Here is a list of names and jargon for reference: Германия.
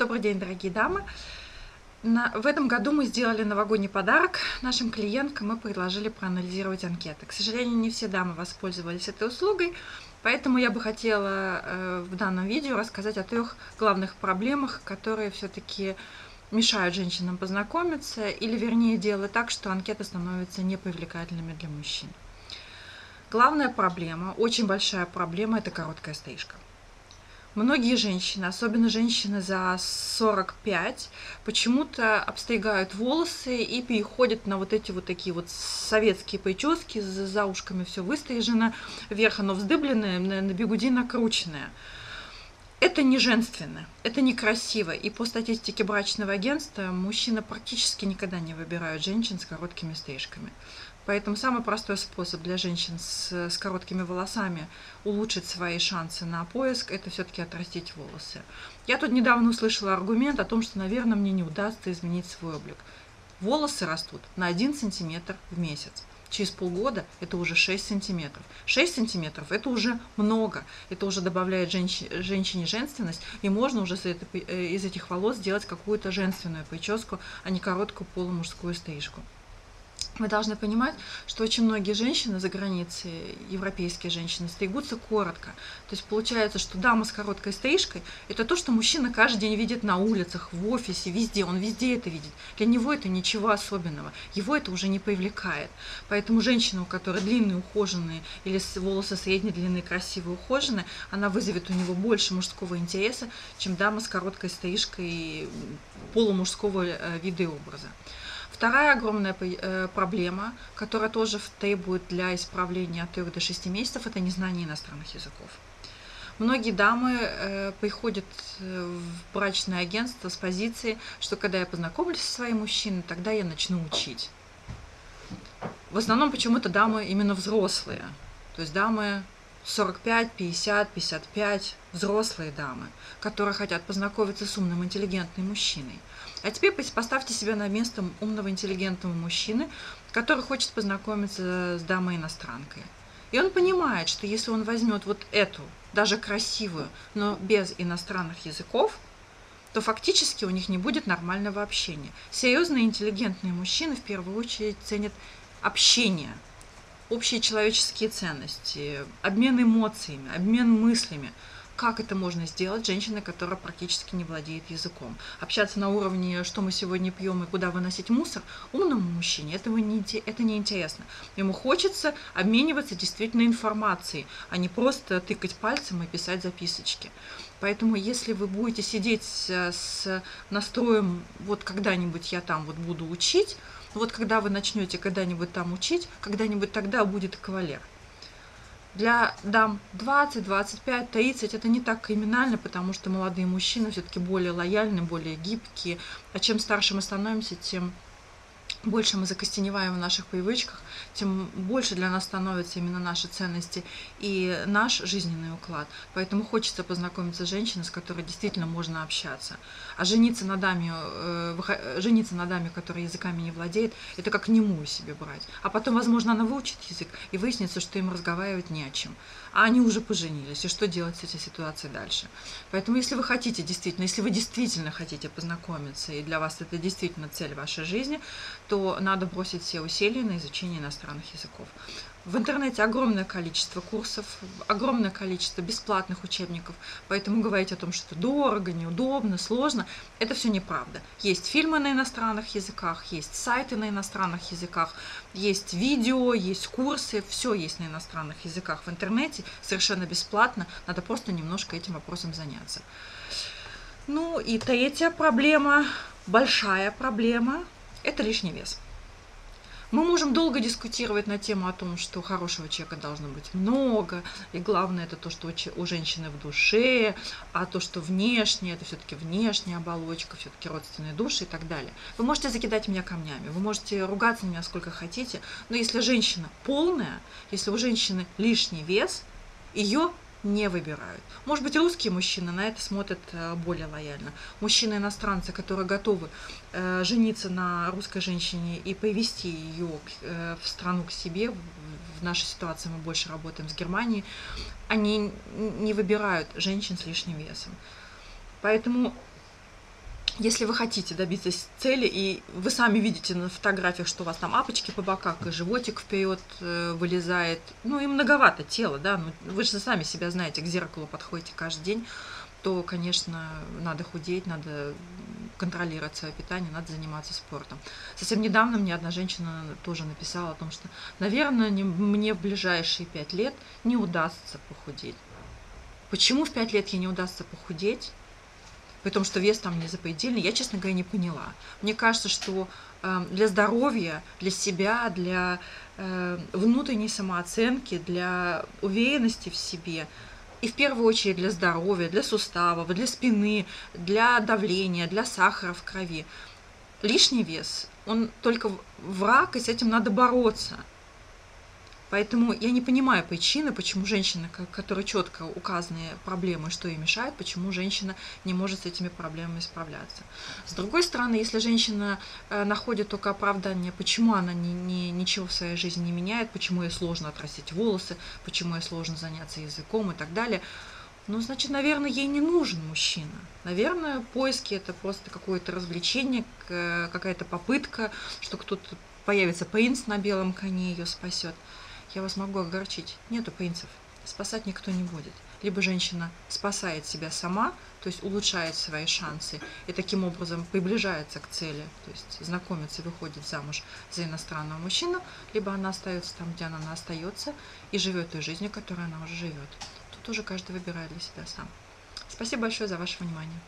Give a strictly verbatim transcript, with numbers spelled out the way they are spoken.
Добрый день, дорогие дамы! На, в этом году мы сделали новогодний подарок нашим клиенткам. Мы предложили проанализировать анкеты. К сожалению, не все дамы воспользовались этой услугой, поэтому я бы хотела э, в данном видео рассказать о трех главных проблемах, которые все-таки мешают женщинам познакомиться, или вернее делают так, что анкеты становятся непривлекательными для мужчин. Главная проблема, очень большая проблема – это короткая стрижка. Многие женщины, особенно женщины за сорок пять, почему-то обстригают волосы и переходят на вот эти вот такие вот советские прически, за, за ушками все выстрижено, вверх оно вздыбленное, на, на бигуди накрученное. Это не женственно, это некрасиво. И по статистике брачного агентства мужчины практически никогда не выбирают женщин с короткими стрижками. Поэтому самый простой способ для женщин с, с короткими волосами улучшить свои шансы на поиск – это все-таки отрастить волосы. Я тут недавно услышала аргумент о том, что, наверное, мне не удастся изменить свой облик. Волосы растут на один сантиметр в месяц. Через полгода это уже шесть сантиметров. шесть сантиметров – это уже много. Это уже добавляет женщине, женщине женственность, и можно уже из этих волос сделать какую-то женственную прическу, а не короткую полумужскую стрижку. Вы должны понимать, что очень многие женщины за границей, европейские женщины, стригутся коротко. То есть получается, что дама с короткой стрижкой – это то, что мужчина каждый день видит на улицах, в офисе, везде. Он везде это видит. Для него это ничего особенного. Его это уже не привлекает. Поэтому женщина, у которой длинные, ухоженные, или волосы средней длины, красивые, ухоженные, она вызовет у него больше мужского интереса, чем дама с короткой стрижкой полумужского вида и образа. Вторая огромная проблема, которая тоже требует для исправления от трёх до шести месяцев, это незнание иностранных языков. Многие дамы приходят в брачное агентство с позиции, что когда я познакомлюсь со своим мужчиной, тогда я начну учить. В основном почему-то дамы именно взрослые, то есть дамы сорок пять, пятьдесят, пятьдесят пять, взрослые дамы, которые хотят познакомиться с умным, интеллигентным мужчиной. А теперь поставьте себя на место умного, интеллигентного мужчины, который хочет познакомиться с дамой-иностранкой. И он понимает, что если он возьмет вот эту, даже красивую, но без иностранных языков, то фактически у них не будет нормального общения. Серьезные, интеллигентные мужчины в первую очередь ценят общение, общие человеческие ценности, обмен эмоциями, обмен мыслями. Как это можно сделать женщина, которая практически не владеет языком? Общаться на уровне, что мы сегодня пьем и куда выносить мусор, умному мужчине этого не, это неинтересно. Ему хочется обмениваться действительно информацией, а не просто тыкать пальцем и писать записочки. Поэтому если вы будете сидеть с настроем «вот когда-нибудь я там вот буду учить», вот когда вы начнете когда-нибудь там учить, когда-нибудь тогда будет кавалер. Для дам двадцать, двадцать пять, тридцать это не так криминально, потому что молодые мужчины все-таки более лояльны, более гибкие. А чем старше мы становимся, тем больше мы закостеневаем в наших привычках, тем больше для нас становятся именно наши ценности и наш жизненный уклад. Поэтому хочется познакомиться с женщиной, с которой действительно можно общаться. А жениться на даме, жениться на даме, которая языками не владеет, это как немую себе брать. А потом, возможно, она выучит язык, и выяснится, что им разговаривать не о чем. А они уже поженились, и что делать с этой ситуацией дальше? Поэтому, если вы хотите действительно, если вы действительно хотите познакомиться, и для вас это действительно цель вашей жизни, то надо бросить все усилия на изучение иностранных языков. В интернете огромное количество курсов, огромное количество бесплатных учебников, поэтому говорить о том, что дорого, неудобно, сложно, это все неправда. Есть фильмы на иностранных языках, есть сайты на иностранных языках, есть видео, есть курсы, все есть на иностранных языках в интернете, совершенно бесплатно, надо просто немножко этим вопросом заняться. Ну и третья проблема, большая проблема – это лишний вес. Мы можем долго дискутировать на тему о том, что хорошего человека должно быть много, и главное это то, что у женщины в душе, а то, что внешне, это все-таки внешняя оболочка, все-таки родственные души и так далее. Вы можете закидать меня камнями, вы можете ругаться на меня сколько хотите, но если женщина полная, если у женщины лишний вес, ее не выбирают. Может быть, русские мужчины на это смотрят более лояльно. Мужчины-иностранцы, которые готовы э, жениться на русской женщине и повезти ее э, в страну к себе, в нашей ситуации мы больше работаем с Германией, они не выбирают женщин с лишним весом. Поэтому Если вы хотите добиться цели, и вы сами видите на фотографиях, что у вас там апочки по бокам, и животик вперед вылезает, ну и многовато тела, да, ну, вы же сами себя знаете, к зеркалу подходите каждый день, то, конечно, надо худеть, надо контролировать свое питание, надо заниматься спортом. Совсем недавно мне одна женщина тоже написала о том, что, наверное, мне в ближайшие пять лет не удастся похудеть. Почему в пять лет ей не удастся похудеть? При том, что вес там не запредельный, я, честно говоря, не поняла. Мне кажется, что для здоровья, для себя, для внутренней самооценки, для уверенности в себе, и в первую очередь для здоровья, для суставов, для спины, для давления, для сахара в крови, лишний вес, он только враг, и с этим надо бороться. Поэтому я не понимаю причины, почему женщина, которой четко указаны проблемы, что ей мешает, почему женщина не может с этими проблемами справляться. С другой стороны, если женщина находит только оправдание, почему она не, не, ничего в своей жизни не меняет, почему ей сложно отрастить волосы, почему ей сложно заняться языком и так далее, ну, значит, наверное, ей не нужен мужчина. Наверное, поиски – это просто какое-то развлечение, какая-то попытка, что кто-то появится принц на белом коне, ее спасет. Я вас могу огорчить. Нету принцев. Спасать никто не будет. Либо женщина спасает себя сама, то есть улучшает свои шансы и таким образом приближается к цели, то есть знакомится, выходит замуж за иностранного мужчину, либо она остается там, где она остается, и живет той жизнью, которой она уже живет. Тут уже каждый выбирает для себя сам. Спасибо большое за ваше внимание.